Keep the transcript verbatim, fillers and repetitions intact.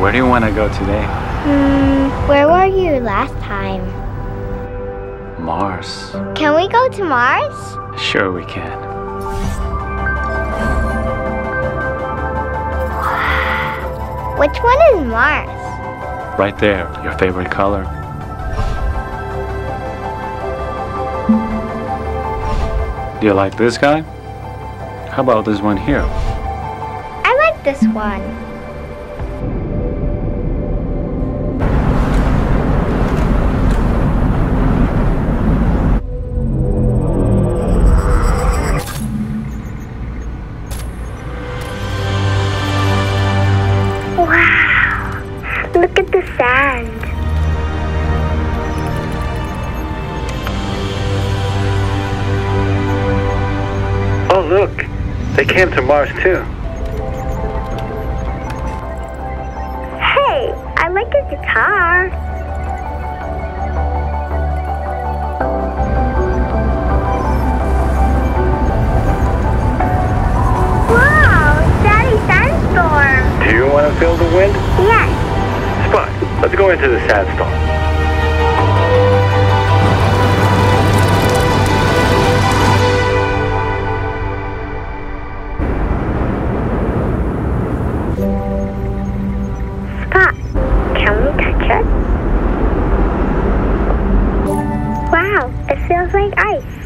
Where do you want to go today? Mm, where were you last time? Mars. Can we go to Mars? Sure we can. Which one is Mars? Right there, your favorite color. Do you like this guy? How about this one here? I like this one. Wow! Look at the sand. Oh, look! They came to Mars, too. Hey, I like your guitar. Wow, Daddy Sandstorm. Do you want to feel the wind? Yes. Spot, let's go into the sandstorm. It feels like ice.